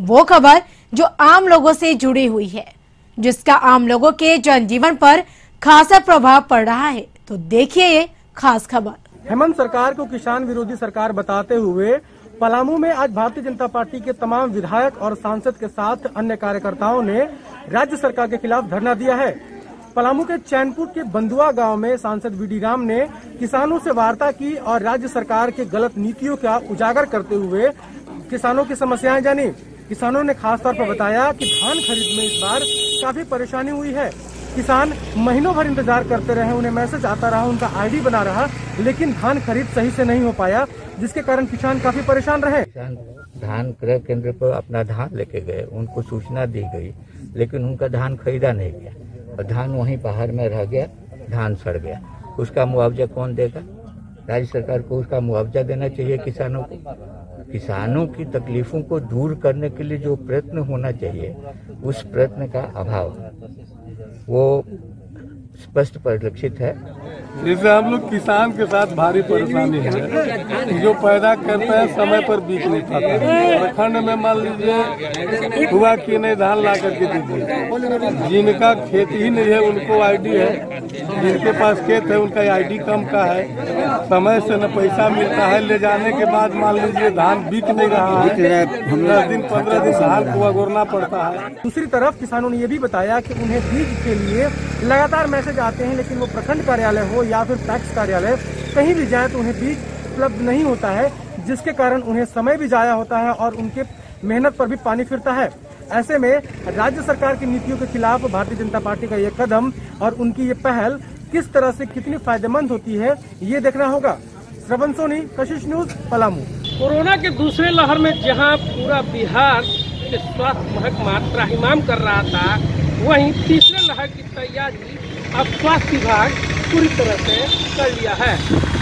वो खबर जो आम लोगों से जुड़ी हुई है, जिसका आम लोगों के जनजीवन पर खासा प्रभाव पड़ रहा है। तो देखिए ये खास खबर। हेमंत सरकार को किसान विरोधी सरकार बताते हुए पलामू में आज भारतीय जनता पार्टी के तमाम विधायक और सांसद के साथ अन्य कार्यकर्ताओं ने राज्य सरकार के खिलाफ धरना दिया है। पलामू के चैनपुर के बंदुआ गांव में सांसद बी डी राम ने किसानों से वार्ता की और राज्य सरकार के गलत नीतियों का उजागर करते हुए किसानों की समस्याएं जानी। किसानों ने खासतौर पर बताया कि धान खरीद में इस बार काफी परेशानी हुई है। किसान महीनों भर इंतजार करते रहे, उन्हें मैसेज आता रहा, उनका आईडी बना रहा, लेकिन धान खरीद सही से नहीं हो पाया, जिसके कारण किसान काफी परेशान रहे। किसान धान क्रय केंद्र पर अपना धान लेके गए, उनको सूचना दी गई, लेकिन उनका धान खरीदा नहीं गया और धान वहीं बाहर में रह गया, धान सड़ गया। उसका मुआवजा कौन देगा? राज्य सरकार को उसका मुआवजा देना चाहिए। किसानों को किसानों की तकलीफों को दूर करने के लिए जो प्रयत्न होना चाहिए, उस प्रयत्न का अभाव वो स्पष्ट परिलक्षित है। जैसे हम लोग किसान के साथ भारी परेशानी है, जो पैदा करते हैं समय पर बीज नहीं पाता है। प्रखंड में मान लीजिए हुआ कि नहीं धान ला करके दीजिए, जिनका खेती ही नहीं है उनको आईडी है, जिनके पास खेत है उनका आईडी कम का है, समय से न पैसा मिलता है। ले जाने के बाद मान लीजिए धान बिक नहीं रहा है, 10 दिन 15 दिन धान को अगोरना पड़ता है। दूसरी तरफ किसानों ने ये भी बताया कि उन्हें बीज के लिए लगातार मैसेज आते हैं, लेकिन वो प्रखंड कार्यालय हो या फिर पैक्स कार्यालय कहीं भी जाए तो उन्हें बीज उपलब्ध नहीं होता है, जिसके कारण उन्हें समय भी जाया होता है और उनके मेहनत पर भी पानी फिरता है। ऐसे में राज्य सरकार की नीतियों के खिलाफ भारतीय जनता पार्टी का ये कदम और उनकी ये पहल किस तरह से कितनी फायदेमंद होती है, ये देखना होगा। श्रवण सोनी, कशिश न्यूज, पलामू। कोरोना के दूसरे लहर में जहां पूरा बिहार के स्वास्थ्य महकमा त्राहिमाम कर रहा था, वहीं तीसरे लहर की तैयारी अब स्वास्थ्य विभाग पूरी तरह से कर लिया है।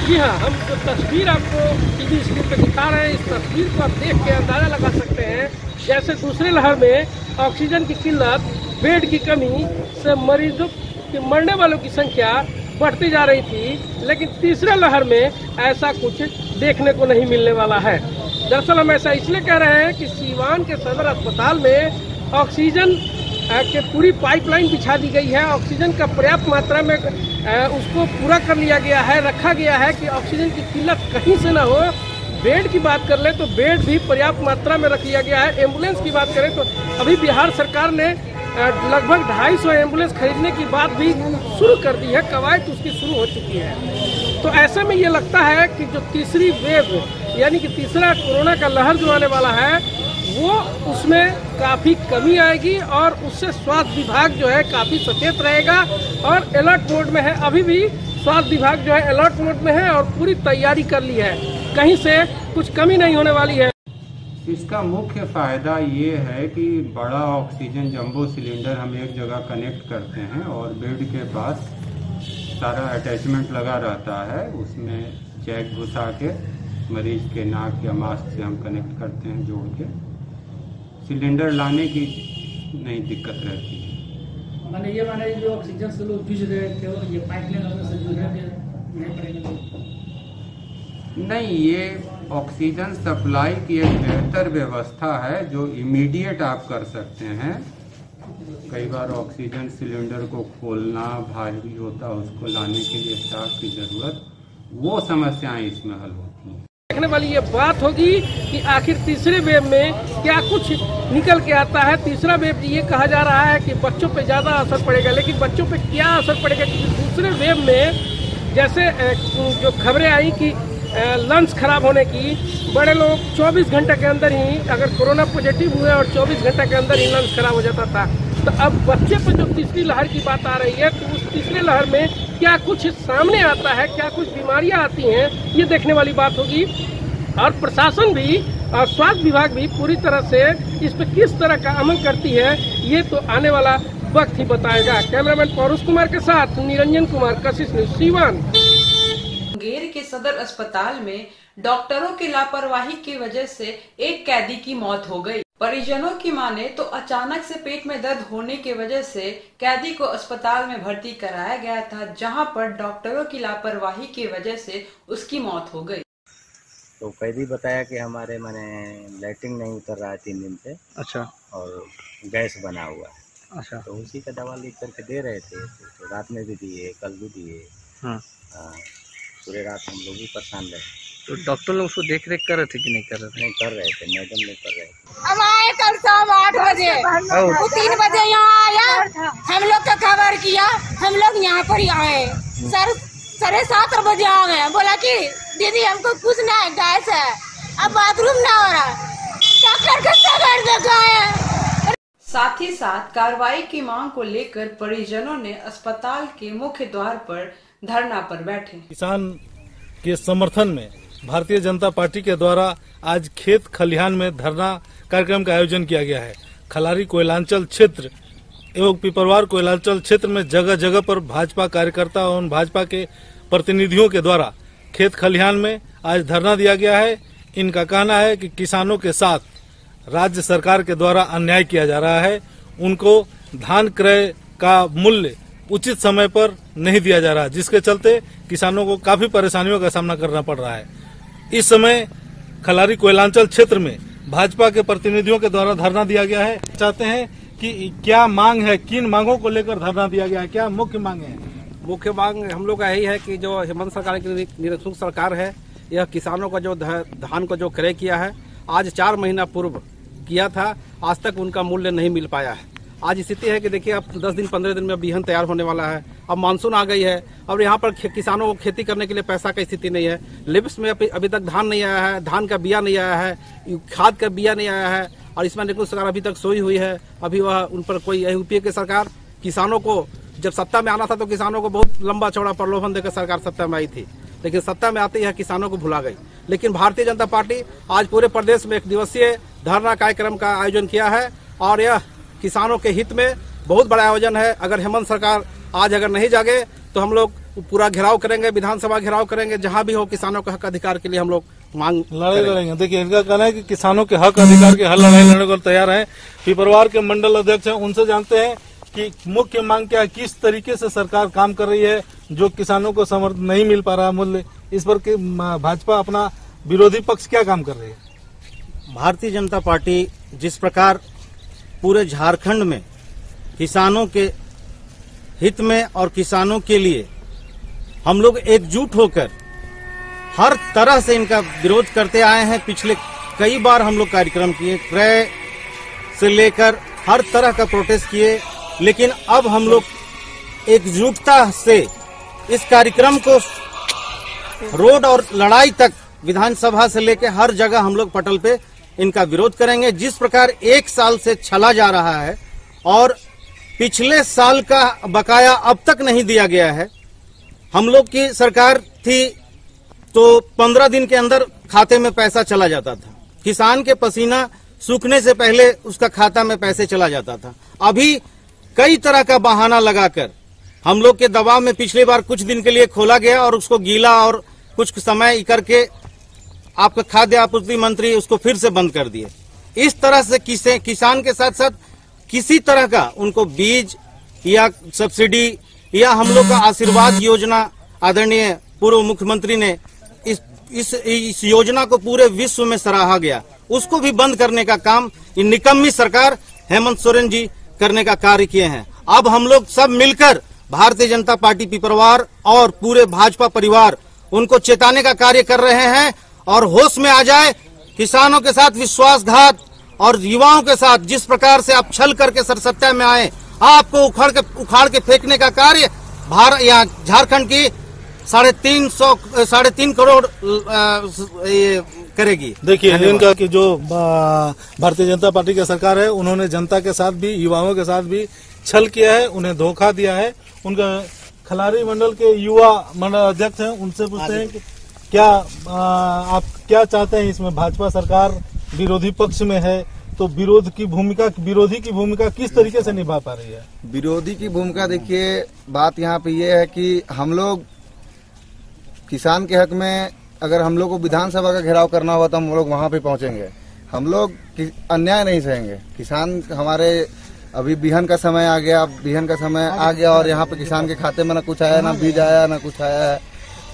जी हाँ, हम जो तस्वीर आपको टीवी स्क्रीन पर दिखा रहे हैं, इस तस्वीर को आप देख के अंदाजा लगा सकते हैं जैसे दूसरे लहर में ऑक्सीजन की किल्लत, बेड की कमी से मरीजों के मरने वालों की संख्या बढ़ती जा रही थी, लेकिन तीसरे लहर में ऐसा कुछ देखने को नहीं मिलने वाला है। दरअसल हम ऐसा इसलिए कह रहे हैं कि सीवान के सदर अस्पताल में ऑक्सीजन के पूरी पाइपलाइन बिछा दी गई है। ऑक्सीजन का पर्याप्त मात्रा में उसको पूरा कर लिया गया है, रखा गया है कि ऑक्सीजन की किल्लत कहीं से ना हो। बेड की बात कर ले तो बेड भी पर्याप्त मात्रा में रख लिया गया है। एम्बुलेंस की बात करें तो अभी बिहार सरकार ने लगभग 250 एम्बुलेंस खरीदने की बात भी शुरू कर दी है, कवायद उसकी शुरू हो चुकी है। तो ऐसे में ये लगता है कि जो तीसरी वेव यानी कि तीसरा कोरोना का लहर जो आने वाला है, वो उसमें काफ़ी कमी आएगी और उससे स्वास्थ्य विभाग जो है काफ़ी सचेत रहेगा और अलर्ट मोड में है। अभी भी स्वास्थ्य विभाग जो है अलर्ट मोड में है और पूरी तैयारी कर ली है, कहीं से कुछ कमी नहीं होने वाली है। इसका मुख्य फ़ायदा ये है कि बड़ा ऑक्सीजन जंबो सिलेंडर हम एक जगह कनेक्ट करते हैं और बेड के पास सारा अटैचमेंट लगा रहता है, उसमें जैक घुसा के मरीज के नाक या मास्क से हम कनेक्ट करते हैं, जोड़ के सिलेंडर लाने की नहीं दिक्कत रहती है। मैंने ये माना जो ऑक्सीजन से लोग जूझ रहे थे और ये पाइपलाइन लगने से जूझ रहे थे, नहीं, ये ऑक्सीजन सप्लाई की एक बेहतर व्यवस्था है जो इमीडिएट आप कर सकते हैं। कई बार ऑक्सीजन सिलेंडर को खोलना भारी होता है, उसको लाने के लिए स्टाफ की जरूरत, वो समस्याएं इसमें हल होती हैं। देखने वाली ये बात होगी कि आखिर तीसरे वेव में क्या कुछ निकल के आता है। तीसरा वेव ये कहा जा रहा है कि बच्चों पे ज़्यादा असर पड़ेगा, लेकिन बच्चों पे क्या असर पड़ेगा? क्योंकि दूसरे वेव में जैसे जो खबरें आई कि लंग्स खराब होने की, बड़े लोग 24 घंटे के अंदर ही अगर कोरोना पॉजिटिव हुए और 24 घंटे के अंदर ही लंग्स खराब हो जाता था, तो अब बच्चे पर जो तीसरी लहर की बात आ रही है, तो उस तीसरे लहर में क्या कुछ सामने आता है, क्या कुछ बीमारियां आती हैं, ये देखने वाली बात होगी। और प्रशासन भी और स्वास्थ्य विभाग भी पूरी तरह से इस पर किस तरह का अमल करती है, ये तो आने वाला वक्त ही बताएगा। कैमरामैन पौरुष कुमार के साथ निरंजन कुमार, कशिश न्यूज, सीवान। मुंगेर के सदर अस्पताल में डॉक्टरों की लापरवाही की वजह से एक कैदी की मौत हो गयी। परिजनों की माने तो अचानक से पेट में दर्द होने की वजह से कैदी को अस्पताल में भर्ती कराया गया था, जहां पर डॉक्टरों की लापरवाही की वजह से उसकी मौत हो गई। तो कैदी बताया कि हमारे माने लाइटिंग नहीं उतर रहा है 3 दिन से। अच्छा। और गैस बना हुआ है। अच्छा। तो उसी का दवा लिख करके दे रहे थे, तो रात में भी दिए, कल भी दिए। हाँ, पूरे रात हम लोग भी परेशान रहे। तो डॉक्टर लोग उसको देख रेख कर रहे थे कि नहीं कर रहे थे? नहीं कर रहे थे, मैडम लोग कर रहे थे। हम आए कल 8:15 बजे, वो 3 बजे यहाँ आया, हम लोग का खबर किया, हम लोग यहाँ पर ही आए। सर 7:30 बजे आ गए, बोला कि दीदी हमको कुछ ना है, गैस है, अब बाथरूम ना हो रहा, डॉक्टर कितना कर देता है। साथ ही साथ कार्रवाई की मांग को लेकर परिजनों ने अस्पताल के मुख्य द्वार पर धरना पर बैठे। किसान के समर्थन में भारतीय जनता पार्टी के द्वारा आज खेत खलिहान में धरना कार्यक्रम का आयोजन किया गया है। कलारी कोयलांचल क्षेत्र एवं पिपरवार कोयलांचल क्षेत्र में जगह जगह पर भाजपा कार्यकर्ता एवं भाजपा के प्रतिनिधियों के द्वारा खेत खलिहान में आज धरना दिया गया है। इनका कहना है कि किसानों के साथ राज्य सरकार के द्वारा अन्याय किया जा रहा है, उनको धान क्रय का मूल्य उचित समय पर नहीं दिया जा रहा, जिसके चलते किसानों को काफी परेशानियों का सामना करना पड़ रहा है। इस समय कलारी कोयलांचल क्षेत्र में भाजपा के प्रतिनिधियों के द्वारा धरना दिया गया है। चाहते हैं कि क्या मांग है, किन मांगों को लेकर धरना दिया गया है, क्या मुख्य मांग है? मुख्य मांग हम लोग का यही है कि जो हेमंत सरकार की निरंकुश सरकार है, यह किसानों का जो धान को जो क्रय किया है, आज 4 महीना पूर्व किया था, आज तक उनका मूल्य नहीं मिल पाया है। आज स्थिति है कि देखिए अब 10 दिन 15 दिन में बिहन तैयार होने वाला है, अब मानसून आ गई है, अब यहाँ पर किसानों को खेती करने के लिए पैसा की स्थिति नहीं है, लिप्स में अभी तक धान नहीं आया है, धान का बिया नहीं आया है, खाद का बिया नहीं आया है, और इसमें निकुंज सरकार अभी तक सोई हुई है। अभी वह उन पर कोई यूपीए की सरकार किसानों को जब सत्ता में आना था तो किसानों को बहुत लंबा चौड़ा प्रलोभन देकर सरकार सत्ता में आई थी, लेकिन सत्ता में आते ही किसानों को भुला गई। लेकिन भारतीय जनता पार्टी आज पूरे प्रदेश में 1 दिवसीय धरना कार्यक्रम का आयोजन किया है और यह किसानों के हित में बहुत बड़ा आयोजन है। अगर हेमंत सरकार आज अगर नहीं जागे तो हम लोग पूरा घेराव करेंगे, विधानसभा घेराव करेंगे, जहां भी हो किसानों के हक अधिकार के लिए हम लोग मांग लड़ाई लड़ेंगे। देखिए इनका कहना है कि किसानों के हक अधिकार के हर लड़ाई लड़ने को तैयार है। पिपरवार के मंडल अध्यक्ष है, उनसे जानते हैं कि मुख्य मांग क्या है, किस तरीके से सरकार काम कर रही है, जो किसानों को समर्थन नहीं मिल पा रहा मूल्य, इस पर कि भाजपा अपना विरोधी पक्ष क्या काम कर रही है। भारतीय जनता पार्टी जिस प्रकार पूरे झारखंड में किसानों के हित में और किसानों के लिए हम लोग एकजुट होकर हर तरह से इनका विरोध करते आए हैं, पिछले कई बार हम लोग कार्यक्रम किए, क्रय से लेकर हर तरह का प्रोटेस्ट किए, लेकिन अब हम लोग एकजुटता से इस कार्यक्रम को रोड और लड़ाई तक विधानसभा से लेकर हर जगह हम लोग पटल पे इनका विरोध करेंगे। जिस प्रकार 1 साल से छला जा रहा है और पिछले साल का बकाया अब तक नहीं दिया गया है, हम लोग की सरकार थी तो 15 दिन के अंदर खाते में पैसा चला जाता था, किसान के पसीना सूखने से पहले उसका खाता में पैसे चला जाता था। अभी कई तरह का बहाना लगाकर हम लोग के दबाव में पिछली बार कुछ दिन के लिए खोला गया और उसको गीला और कुछ समय करके आपका खाद्य आपूर्ति मंत्री उसको फिर से बंद कर दिए। इस तरह से किसान के साथ साथ किसी तरह का उनको बीज या सब्सिडी या हम लोग का आशीर्वाद योजना आदरणीय पूर्व मुख्यमंत्री ने इस योजना को पूरे विश्व में सराहा गया, उसको भी बंद करने का काम निकम्मी सरकार हेमंत सोरेन जी करने का कार्य किए हैं। अब हम लोग सब मिलकर भारतीय जनता पार्टी पिपरवार और पूरे भाजपा परिवार उनको चेताने का कार्य कर रहे हैं और होश में आ जाए। किसानों के साथ विश्वासघात और युवाओं के साथ जिस प्रकार से आप छल करके सरसत्ता में आए, आपको उखाड़ के फेंकने का कार्य झारखंड की 3.5 करोड़ करेगी। देखिए इनका कि जो भारतीय जनता पार्टी की सरकार है, उन्होंने जनता के साथ भी, युवाओं के साथ भी छल किया है, उन्हें धोखा दिया है। उनका कलारी मंडल के युवा मंडल अध्यक्ष हैं, उनसे पूछते हैं कि क्या आप क्या चाहते हैं। इसमें भाजपा सरकार विरोधी पक्ष में है तो विरोधी की भूमिका किस तरीके से निभा पा रही है? विरोधी की भूमिका देखिए बात यहाँ पे ये है कि हम लोग किसान के हक में अगर हम लोग को विधानसभा का घेराव करना हुआ तो हम लोग वहाँ पे पहुँचेंगे, हम लोग अन्याय नहीं सहेंगे। किसान हमारे अभी बिहन का समय आ गया, और यहाँ पे किसान के खाते में ना कुछ आया, ना बीज आया, ना कुछ आया है,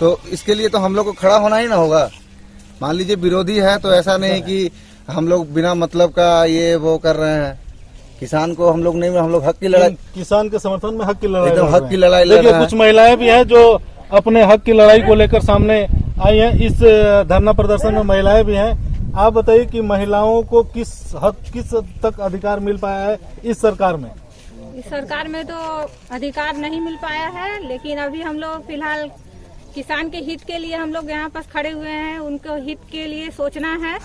तो इसके लिए तो हम लोग को खड़ा होना ही ना होगा। मान लीजिए विरोधी है तो ऐसा नहीं कि हम लोग बिना मतलब का ये वो कर रहे हैं। किसान को हम लोग नहीं, हम लोग हक की लड़ाई, किसान के समर्थन में हक की लड़ाई, एकदम हक की लड़ाई। देखिए कुछ महिलाएं भी हैं जो अपने हक की लड़ाई को लेकर सामने आई हैं, इस धरना प्रदर्शन में महिलाएं भी हैं। आप बताइए कि महिलाओं को किस तक अधिकार मिल पाया है इस सरकार में? इस सरकार में तो अधिकार नहीं मिल पाया है, लेकिन अभी हम लोग फिलहाल किसान के हित के लिए हम लोग यहाँ पर खड़े हुए हैं। उनको हित के लिए सोचना है,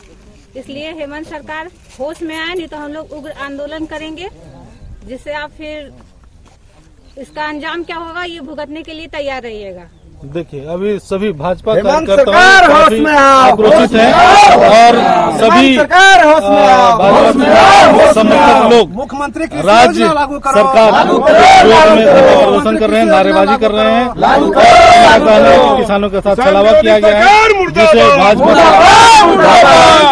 इसलिए हेमंत सरकार होश में आए, नहीं तो हम लोग उग्र आंदोलन करेंगे, जिससे आप फिर इसका अंजाम क्या होगा ये भुगतने के लिए तैयार रहिएगा। देखिए अभी सभी भाजपा कार्यकर्ता आक्रोशित हैं और सभी भाजपा समर्थक लोग मुख्यमंत्री राज्य सरकार प्रदर्शन कर रहे हैं, नारेबाजी कर रहे हैं, किसानों के साथ छलावा किया गया है जिसे भाजपा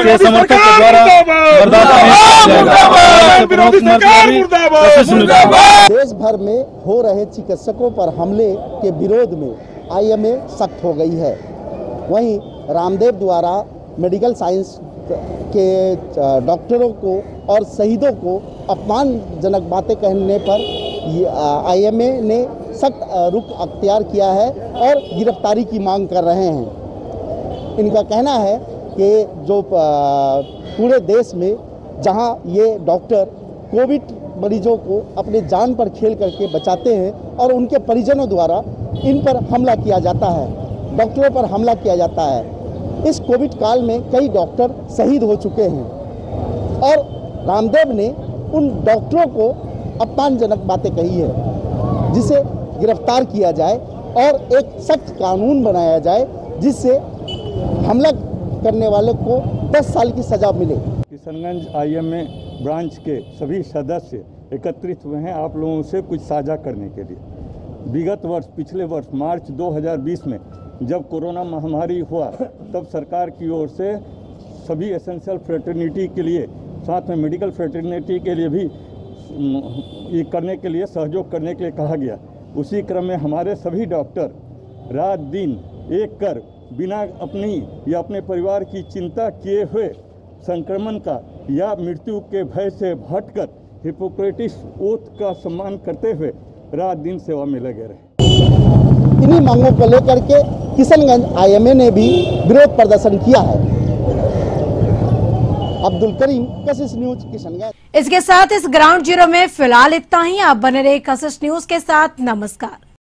के समर्थकों द्वारा बर्दाश्त। देश भर में हो रहे चिकित्सकों पर हमले के विरोध में IMA सख्त हो गई है। वहीं रामदेव द्वारा मेडिकल साइंस के डॉक्टरों को और शहीदों को अपमानजनक बातें कहने पर IMA ने सख्त रुख अख्तियार किया है और गिरफ्तारी की मांग कर रहे हैं। इनका कहना है कि जो पूरे देश में जहां ये डॉक्टर कोविड मरीजों को अपने जान पर खेल करके बचाते हैं और उनके परिजनों द्वारा इन पर हमला किया जाता है, डॉक्टरों पर हमला किया जाता है। इस कोविड काल में कई डॉक्टर शहीद हो चुके हैं और रामदेव ने उन डॉक्टरों को अपमानजनक बातें कही है, जिसे गिरफ्तार किया जाए और एक सख्त कानून बनाया जाए जिससे हमला करने वाले को 10 साल की सजा मिले। किशनगंज IMA ब्रांच के सभी सदस्य एकत्रित हुए हैं आप लोगों से कुछ साझा करने के लिए। विगत वर्ष पिछले वर्ष मार्च 2020 में जब कोरोना महामारी हुआ तब सरकार की ओर से सभी एसेंशियल फ्रेटर्निटी के लिए साथ में मेडिकल फ्रेटर्निटी के लिए भी ये करने के लिए सहयोग करने के लिए कहा गया। उसी क्रम में हमारे सभी डॉक्टर रात दिन एक कर बिना अपनी या अपने परिवार की चिंता किए हुए संक्रमण का या मृत्यु के भय से हटकर हिपोक्रेटिस ओथ का सम्मान करते हुए रात दिन सेवा में लगे रहे। इन्हीं मांगों को लेकर के किशनगंज IMA ने भी विरोध प्रदर्शन किया है। अब्दुल करीम, कशिश न्यूज, किशनगंज। इसके साथ इस ग्राउंड जीरो में फिलहाल इतना ही। आप बने रहे कशिश न्यूज के साथ। नमस्कार।